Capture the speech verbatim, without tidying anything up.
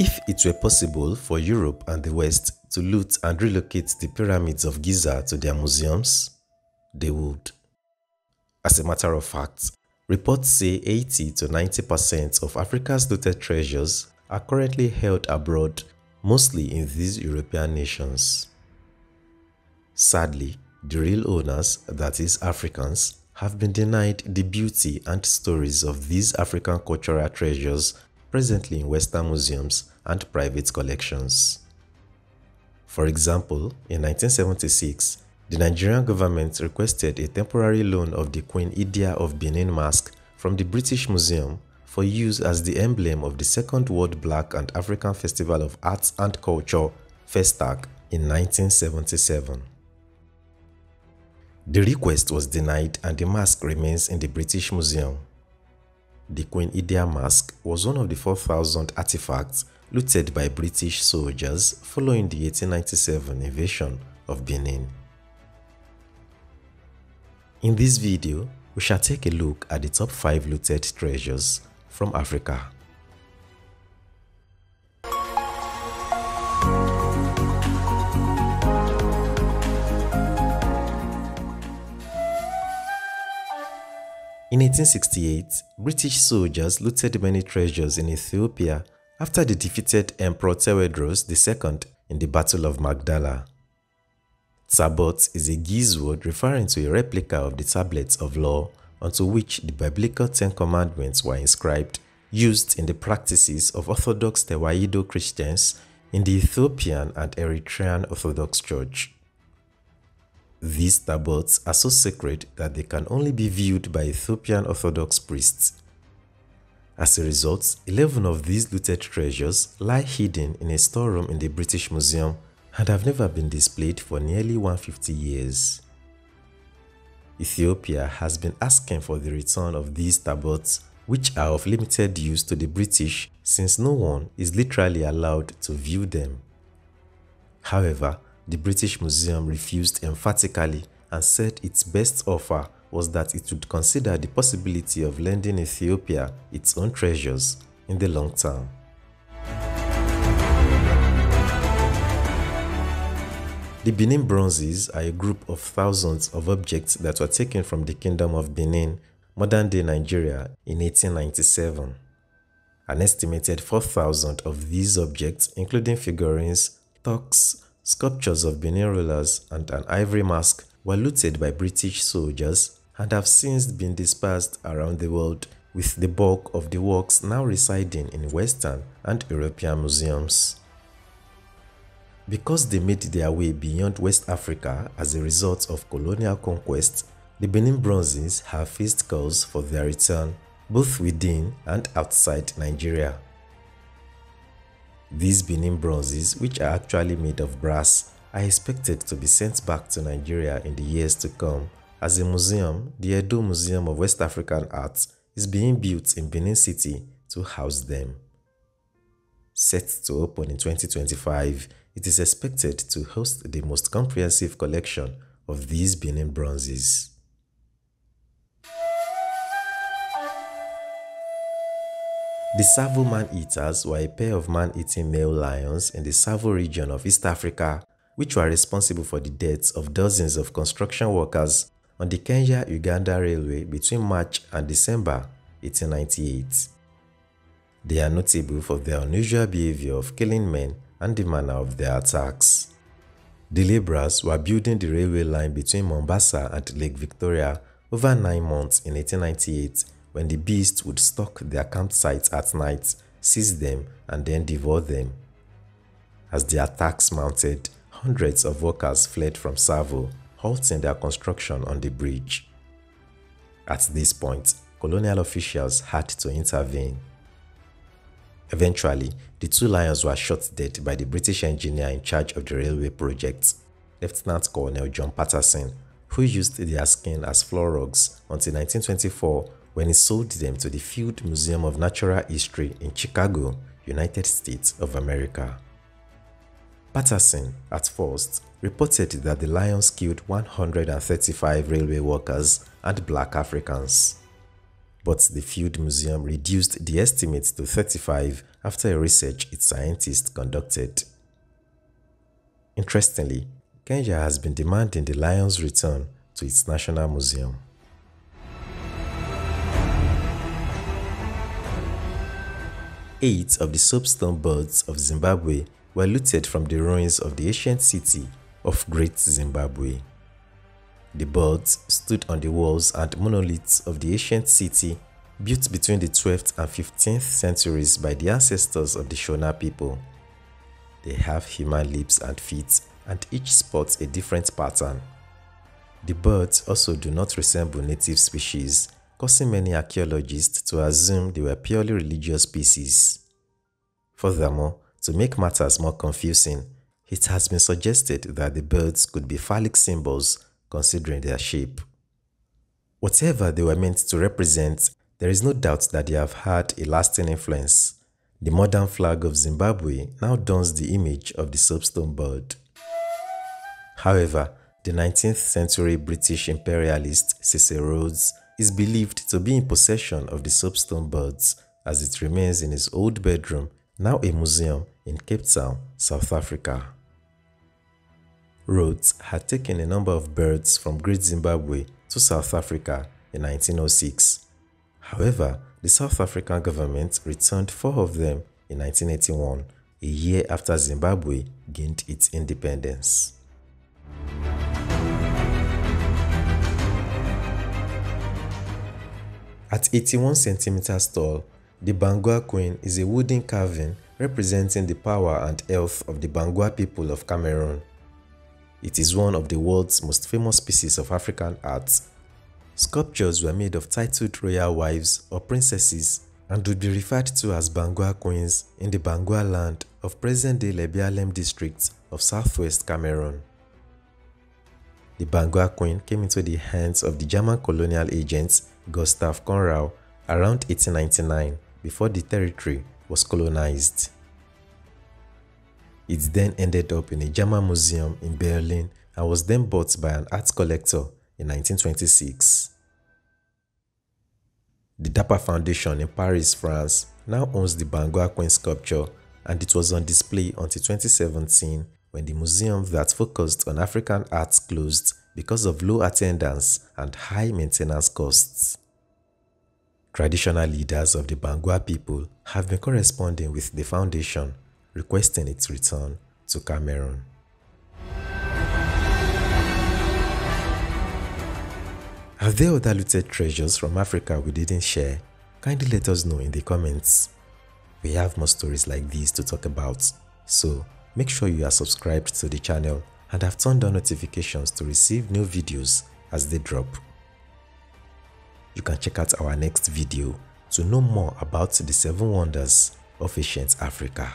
If it were possible for Europe and the West to loot and relocate the pyramids of Giza to their museums, they would. As a matter of fact, reports say eighty to ninety percent of Africa's looted treasures are currently held abroad, mostly in these European nations. Sadly, the real owners, that is Africans, have been denied the beauty and stories of these African cultural treasures presently in Western museums and private collections. For example, in nineteen seventy-six, the Nigerian government requested a temporary loan of the Queen Idia of Benin mask from the British Museum for use as the emblem of the Second World Black and African Festival of Arts and Culture, Festac, in nineteen seventy-seven. The request was denied and the mask remains in the British Museum. The Queen Idia mask was one of the four thousand artifacts looted by British soldiers following the eighteen ninety-seven invasion of Benin. In this video, we shall take a look at the top five looted treasures from Africa. In eighteen sixty-eight, British soldiers looted many treasures in Ethiopia after they defeated Emperor Tewedros the Second in the Battle of Magdala. Tabot is a Giz word referring to a replica of the tablets of law onto which the biblical Ten Commandments were inscribed, used in the practices of Orthodox Tewaido Christians in the Ethiopian and Eritrean Orthodox Church. These tabots are so sacred that they can only be viewed by Ethiopian Orthodox priests. As a result, eleven of these looted treasures lie hidden in a storeroom in the British Museum and have never been displayed for nearly one hundred fifty years. Ethiopia has been asking for the return of these tabots, which are of limited use to the British since no one is literally allowed to view them. However, the British Museum refused emphatically and said its best offer was that it would consider the possibility of lending Ethiopia its own treasures in the long term. The Benin Bronzes are a group of thousands of objects that were taken from the Kingdom of Benin, modern-day Nigeria, in eighteen ninety-seven. An estimated four thousand of these objects, including figurines, tucks, sculptures of Benin rulers and an ivory mask, were looted by British soldiers and have since been dispersed around the world, with the bulk of the works now residing in Western and European museums. Because they made their way beyond West Africa as a result of colonial conquest, the Benin Bronzes have faced calls for their return, both within and outside Nigeria. These Benin bronzes, which are actually made of brass, are expected to be sent back to Nigeria in the years to come. As a museum, the Edo Museum of West African Art is being built in Benin City to house them. Set to open in twenty twenty-five, it is expected to host the most comprehensive collection of these Benin bronzes. The Tsavo Man Eaters were a pair of man-eating male lions in the Tsavo region of East Africa, which were responsible for the deaths of dozens of construction workers on the Kenya Uganda Railway between March and December eighteen ninety-eight. They are notable for their unusual behavior of killing men and the manner of their attacks. The laborers were building the railway line between Mombasa and Lake Victoria over nine months in eighteen ninety-eight, when the beasts would stalk their campsites at night, seize them, and then devour them. As the attacks mounted, hundreds of workers fled from Tsavo, halting their construction on the bridge. At this point, colonial officials had to intervene. Eventually, the two lions were shot dead by the British engineer in charge of the railway project, Lieutenant Colonel John Patterson, who used their skin as floor rugs until nineteen twenty-four, when he sold them to the Field Museum of Natural History in Chicago, United States of America. Patterson, at first, reported that the lions killed one hundred thirty-five railway workers and black Africans. but the Field Museum reduced the estimate to thirty-five after a research its scientists conducted. Interestingly, Kenya has been demanding the lion's return to its national museum. Eight of the soapstone birds of Zimbabwe were looted from the ruins of the ancient city of Great Zimbabwe. The birds stood on the walls and monoliths of the ancient city built between the twelfth and fifteenth centuries by the ancestors of the Shona people. They have human lips and feet, and each sports a different pattern. The birds also do not resemble native species, causing many archaeologists to assume they were purely religious species. Furthermore, to make matters more confusing, it has been suggested that the birds could be phallic symbols considering their shape. Whatever they were meant to represent, there is no doubt that they have had a lasting influence. The modern flag of Zimbabwe now dons the image of the soapstone bird. However, the nineteenth century British imperialist Cecil Rhodes is believed to be in possession of the soapstone birds as it remains in his old bedroom, now a museum in Cape Town, South Africa. Rhodes had taken a number of birds from Great Zimbabwe to South Africa in nineteen oh six. However, the South African government returned four of them in nineteen eighty-one, a year after Zimbabwe gained its independence. At eighty-one centimeters tall, the Bangwa Queen is a wooden carving representing the power and health of the Bangwa people of Cameroon. It is one of the world's most famous pieces of African art. Sculptures were made of titled royal wives or princesses and would be referred to as Bangwa Queens in the Bangwa land of present-day Lebialem district of southwest Cameroon. The Bangwa Queen came into the hands of the German colonial agent Gustav Konrau around eighteen ninety-nine before the territory was colonized. It then ended up in a German museum in Berlin and was then bought by an art collector in nineteen twenty-six. The Dapper Foundation in Paris, France now owns the Bangwa Queen sculpture, and it was on display until twenty seventeen when the museum that focused on African arts closed because of low attendance and high maintenance costs. Traditional leaders of the Bangwa people have been corresponding with the foundation, requesting its return to Cameroon. Are there other looted treasures from Africa we didn't share? Kindly let us know in the comments. We have more stories like these to talk about, so make sure you are subscribed to the channel and have turned on notifications to receive new videos as they drop. You can check out our next video to know more about the seven wonders of ancient Africa.